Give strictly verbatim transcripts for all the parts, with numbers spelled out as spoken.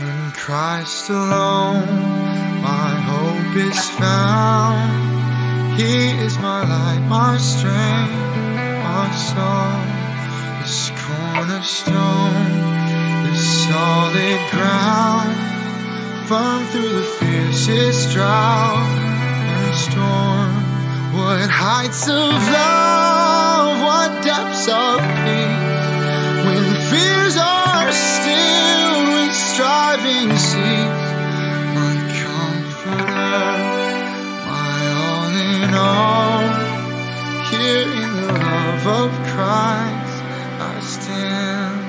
In Christ alone, my hope is found. He is my light, my strength, my song. This cornerstone, this solid ground, firm through the fiercest drought and storm. What heights of love, what depths of peace, when fears are still and striving cease. My comforter, my all in all, here in the love of Christ I stand.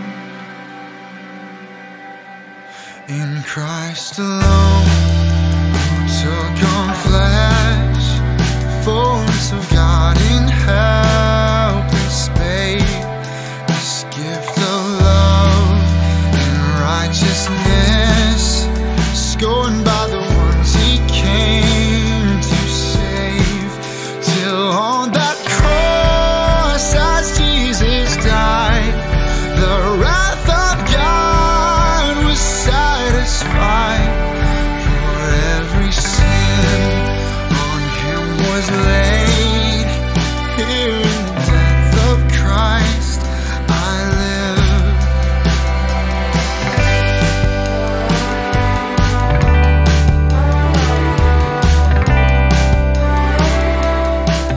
In Christ alone, took on flesh, fullness of God in helpless babe. This gift of love and righteousness, scorned by the ones He came to save. Till on that cross, as Jesus died, the wrath of God was satisfied. For every sin on Him was laid. Here in the death of Christ I live.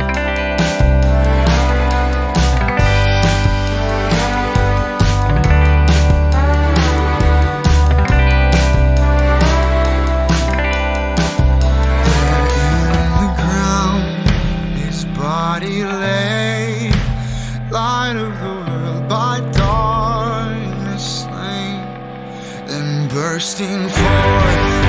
There in the ground His body lay, light of the by darkness slain, then bursting forth